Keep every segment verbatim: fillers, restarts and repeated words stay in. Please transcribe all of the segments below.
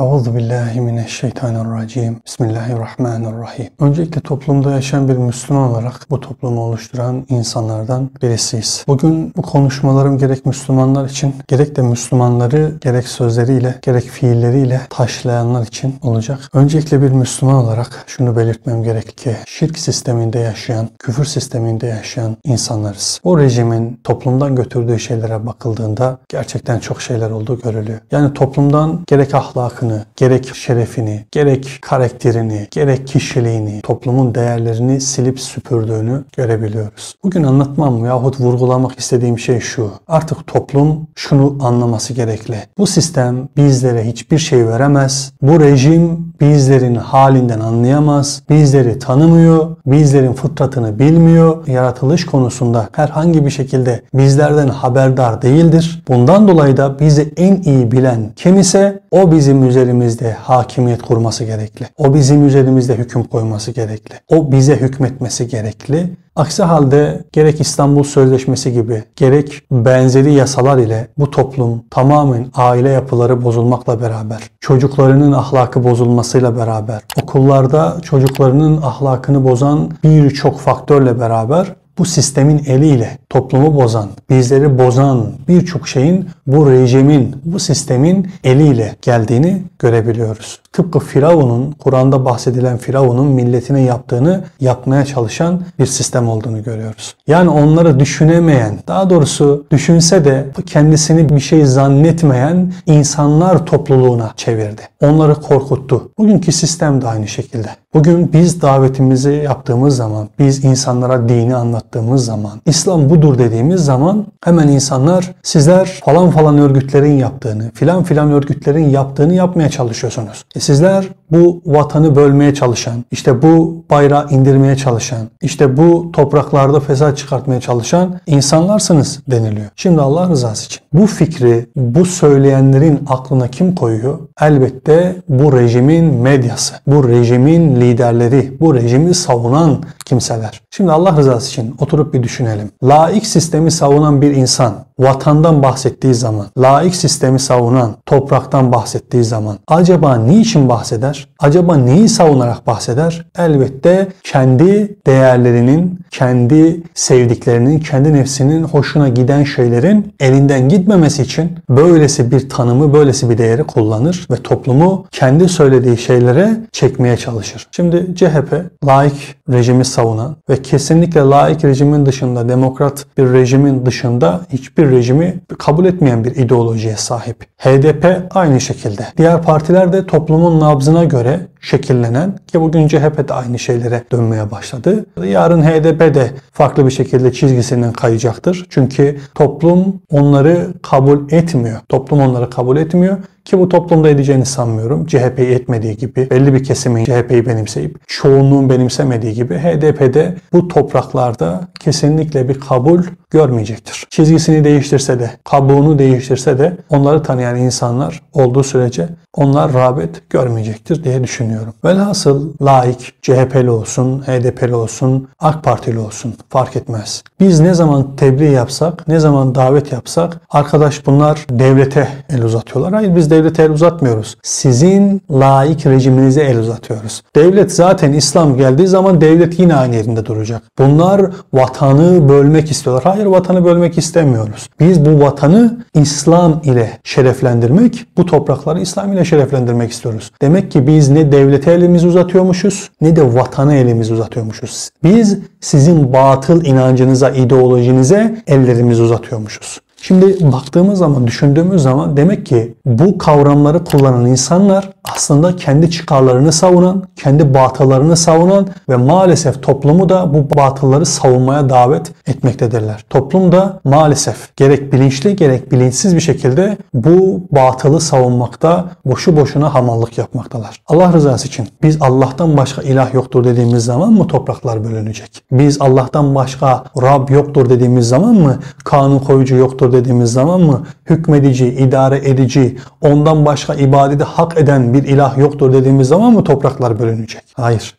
Euzubillahimineşşeytanirracim. Bismillahirrahmanirrahim. Öncelikle toplumda yaşayan bir Müslüman olarak bu toplumu oluşturan insanlardan birisiyiz. Bugün bu konuşmalarım gerek Müslümanlar için, gerek de Müslümanları gerek sözleriyle, gerek fiilleriyle taşlayanlar için olacak. Öncelikle bir Müslüman olarak şunu belirtmem gerek ki şirk sisteminde yaşayan, küfür sisteminde yaşayan insanlarız. O rejimin toplumdan götürdüğü şeylere bakıldığında gerçekten çok şeyler olduğu görülüyor. Yani toplumdan gerek ahlakın, gerek şerefini, gerek karakterini, gerek kişiliğini, toplumun değerlerini silip süpürdüğünü görebiliyoruz. Bugün anlatmam yahut vurgulamak istediğim şey şu: artık toplum şunu anlaması gerekli. Bu sistem bizlere hiçbir şey veremez. Bu rejim bizlerin halinden anlayamaz. Bizleri tanımıyor. Bizlerin fıtratını bilmiyor. Yaratılış konusunda herhangi bir şekilde bizlerden haberdar değildir. Bundan dolayı da bizi en iyi bilen kim ise o bizim üzerimizde hakimiyet kurması gerekli. O bizim üzerimizde hüküm koyması gerekli. O bize hükmetmesi gerekli. Aksi halde gerek İstanbul Sözleşmesi gibi, gerek benzeri yasalar ile bu toplum tamamen aile yapıları bozulmakla beraber, çocuklarının ahlakı bozulmasıyla beraber, okullarda çocuklarının ahlakını bozan birçok faktörle beraber bu sistemin eliyle toplumu bozan, bizleri bozan birçok şeyin bu rejimin, bu sistemin eliyle geldiğini görebiliyoruz. Tıpkı Firavun'un, Kur'an'da bahsedilen Firavun'un milletine yaptığını yapmaya çalışan bir sistem olduğunu görüyoruz. Yani onları düşünemeyen, daha doğrusu düşünse de kendisini bir şey zannetmeyen insanlar topluluğuna çevirdi. Onları korkuttu. Bugünkü sistem de aynı şekilde. Bugün biz davetimizi yaptığımız zaman, biz insanlara dini anlattığımız zaman, İslam budur dediğimiz zaman hemen insanlar sizler falan falan örgütlerin yaptığını, filan filan örgütlerin yaptığını yapmaya çalışıyorsunuz. E sizler bu vatanı bölmeye çalışan, işte bu bayrağı indirmeye çalışan, işte bu topraklarda fesat çıkartmaya çalışan insanlarsınız deniliyor. Şimdi Allah rızası için bu fikri, bu söyleyenlerin aklına kim koyuyor? Elbette bu rejimin medyası, bu rejimin liderleri, bu rejimi savunan kimseler. Şimdi Allah rızası için oturup bir düşünelim. Laik sistemi savunan bir insan vatandan bahsettiği zaman, laik sistemi savunan, topraktan bahsettiği zaman acaba niçin bahseder? Acaba neyi savunarak bahseder? Elbette kendi değerlerinin, kendi sevdiklerinin, kendi nefsinin hoşuna giden şeylerin elinden gitmemesi için böylesi bir tanımı, böylesi bir değeri kullanır ve toplumu kendi söylediği şeylere çekmeye çalışır. Şimdi C H P laik rejimi savunan ve kesinlikle laik rejimin dışında, demokrat bir rejimin dışında hiçbir rejimi kabul etmeyen bir ideolojiye sahip. H D P aynı şekilde. Diğer partiler de toplumun nabzına göre şekillenen, ki bugün C H P de aynı şeylere dönmeye başladı. Yarın H D P de farklı bir şekilde çizgisinden kayacaktır. Çünkü toplum onları kabul etmiyor. Toplum onları kabul etmiyor. Ki bu toplumda edeceğini sanmıyorum. C H P'yi etmediği gibi, belli bir kesimin C H P'yi benimseyip çoğunluğun benimsemediği gibi H D P'de bu topraklarda kesinlikle bir kabul görmeyecektir. Çizgisini değiştirse de, kabuğunu değiştirse de onları tanıyan insanlar olduğu sürece onlar rağbet görmeyecektir diye düşünüyorum. Velhasıl laik, C H P'li olsun, H D P'li olsun, AK Partili olsun fark etmez. Biz ne zaman tebliğ yapsak, ne zaman davet yapsak arkadaş bunlar devlete el uzatıyorlar. Hayır, biz devlete el uzatmıyoruz. Sizin laik rejiminize el uzatıyoruz. Devlet zaten İslam geldiği zaman devlet yine aynı yerinde duracak. Bunlar vatanı bölmek istiyorlar. Hayır, vatanı bölmek istemiyoruz. Biz bu vatanı İslam ile şereflendirmek, bu toprakları İslam ile şereflendirmek istiyoruz. Demek ki biz ne devlete elimizi uzatıyormuşuz ne de vatana elimizi uzatıyormuşuz. Biz sizin batıl inancınıza, ideolojinize ellerimizi uzatıyormuşuz. Şimdi baktığımız zaman, düşündüğümüz zaman demek ki bu kavramları kullanan insanlar aslında kendi çıkarlarını savunan, kendi batıllarını savunan ve maalesef toplumu da bu batılları savunmaya davet etmektedirler. Toplum da maalesef gerek bilinçli gerek bilinçsiz bir şekilde bu batılı savunmakta, boşu boşuna hamallık yapmaktalar. Allah rızası için biz Allah'tan başka ilah yoktur dediğimiz zaman mı topraklar bölünecek? Biz Allah'tan başka Rab yoktur dediğimiz zaman mı, kanun koyucu yoktur dediğimiz zaman mı, hükmedici, idare edici, ondan başka ibadeti hak eden bir ilah yoktur dediğimiz zaman mı topraklar bölünecek? Hayır.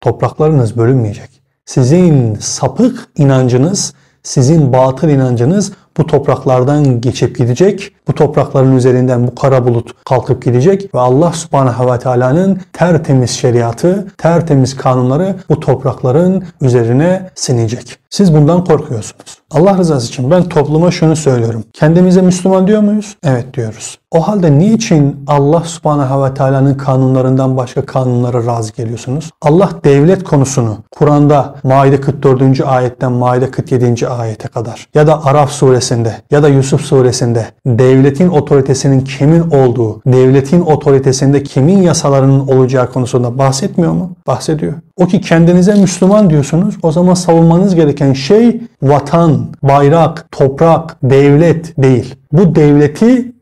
Topraklarınız bölünmeyecek. Sizin sapık inancınız, sizin batıl inancınız bu topraklardan geçip gidecek bu toprakların üzerinden bu kara bulut kalkıp gidecek ve Allah Subhanahu ve Teala'nın tertemiz şeriatı, tertemiz kanunları bu toprakların üzerine sinecek. Siz bundan korkuyorsunuz. Allah rızası için ben topluma şunu söylüyorum. Kendimize Müslüman diyor muyuz? Evet diyoruz. O halde niçin Allah Subhanahu ve Teala'nın kanunlarından başka kanunlara razı geliyorsunuz? Allah devlet konusunu Kur'an'da Maide kırk dördüncü ayetten Maide kırk yedinci ayete kadar ya da Araf suresinde ya da Yusuf suresinde devletin otoritesinin kimin olduğu, devletin otoritesinde kimin yasalarının olacağı konusunda bahsetmiyor mu? Bahsediyor. O ki kendinize Müslüman diyorsunuz. O zaman savunmanız gereken şey vatan, bayrak, toprak, devlet değil. Bu devleti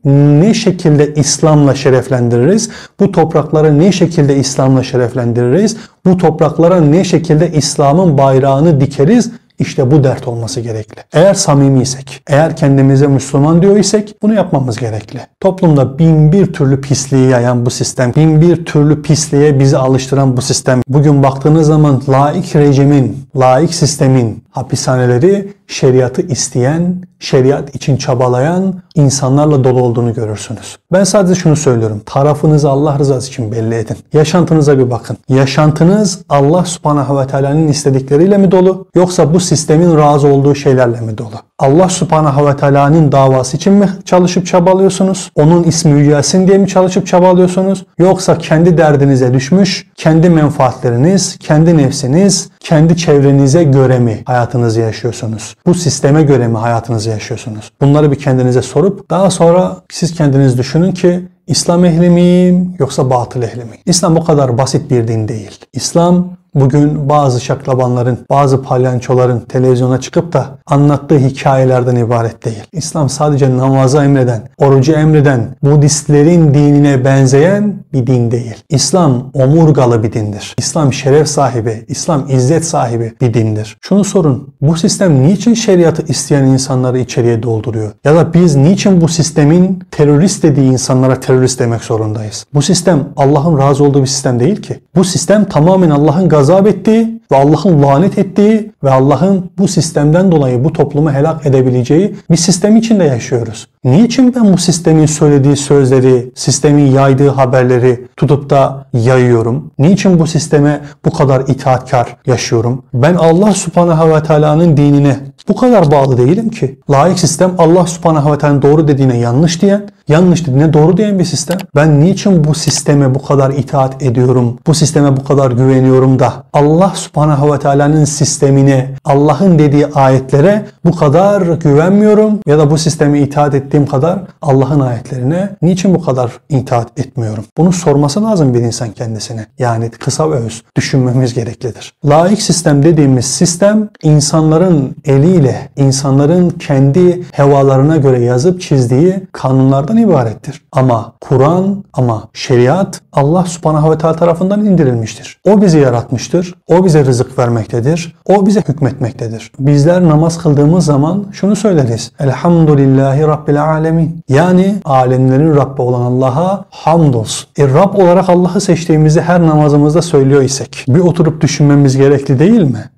ne şekilde İslam'la şereflendiririz? Bu toprakları ne şekilde İslam'la şereflendiririz? Bu topraklara ne şekilde İslam'ın bayrağını dikeriz? İşte bu dert olması gerekli. Eğer samimiysek, eğer kendimize Müslüman diyor isek bunu yapmamız gerekli. Toplumda bin bir türlü pisliği yayan bu sistem, bin bir türlü pisliğe bizi alıştıran bu sistem. Bugün baktığınız zaman laik rejimin, laik sistemin hapishaneleri şeriatı isteyen, şeriat için çabalayan insanlarla dolu olduğunu görürsünüz. Ben sadece şunu söylüyorum. Tarafınızı Allah rızası için belli edin. Yaşantınıza bir bakın. Yaşantınız Allah Subhanahu ve Teala'nın istedikleriyle mi dolu? Yoksa bu sistemin razı olduğu şeylerle mi dolu? Allah Subhanahu ve Teala'nın davası için mi çalışıp çabalıyorsunuz? Onun ismi yücelsin diye mi çalışıp çabalıyorsunuz? Yoksa kendi derdinize düşmüş, kendi menfaatleriniz, kendi nefsiniz, kendi çevrenize göre mi hayatınızı yaşıyorsunuz? Bu sisteme göre mi hayatınızı yaşıyorsunuz? Bunları bir kendinize sorup daha sonra siz kendiniz düşünün ki İslam ehli miyim yoksa batıl ehli miyim? İslam o kadar basit bir din değil. İslam bugün bazı şaklabanların, bazı palyançoların televizyona çıkıp da anlattığı hikayelerden ibaret değil. İslam sadece namaza emreden, orucu emreden, Budistlerin dinine benzeyen bir din değil. İslam omurgalı bir dindir. İslam şeref sahibi, İslam izzet sahibi bir dindir. Şunu sorun, bu sistem niçin şeriatı isteyen insanları içeriye dolduruyor? Ya da biz niçin bu sistemin terörist dediği insanlara terörist demek zorundayız? Bu sistem Allah'ın razı olduğu bir sistem değil ki. Bu sistem tamamen Allah'ın gazabı azap ettiği ve Allah'ın lanet ettiği ve Allah'ın bu sistemden dolayı bu toplumu helak edebileceği bir sistem içinde yaşıyoruz. Niçin ben bu sistemin söylediği sözleri, sistemin yaydığı haberleri tutup da yayıyorum? Niçin bu sisteme bu kadar itaatkar yaşıyorum? Ben Allah Subhanahu ve Teala'nın dinine bu kadar bağlı değilim ki. Laik sistem Allah Subhanahu ve Teala'nın doğru dediğine yanlış diyen, yanlış dediğine doğru diyen bir sistem. Ben niçin bu sisteme bu kadar itaat ediyorum, bu sisteme bu kadar güveniyorum da Allah Subhanahu ve Teala'nın sistemine, Allah'ın dediği ayetlere bu kadar güvenmiyorum ya da bu sisteme itaat ettiğim kadar Allah'ın ayetlerine niçin bu kadar itaat etmiyorum? Bunu sorması lazım bir insan kendisine. Yani kısa ve öz düşünmemiz gereklidir. Laik sistem dediğimiz sistem insanların eliyle, insanların kendi hevalarına göre yazıp çizdiği kanunlardan ibarettir. Ama Kur'an, ama şeriat Allah Subhanahu ve Teala tarafından indirilmiştir. O bizi yaratmıştır. O bize rızık vermektedir. O bize hükmetmektedir. Bizler namaz kıldığımız zaman şunu söyleriz. Elhamdülillahi Rabbil alemin. Yani alemlerin Rabbi olan Allah'a hamdolsun. E Rab olarak Allah'ı seçtiğimizi her namazımızda söylüyor isek bir oturup düşünmemiz gerekli değil mi?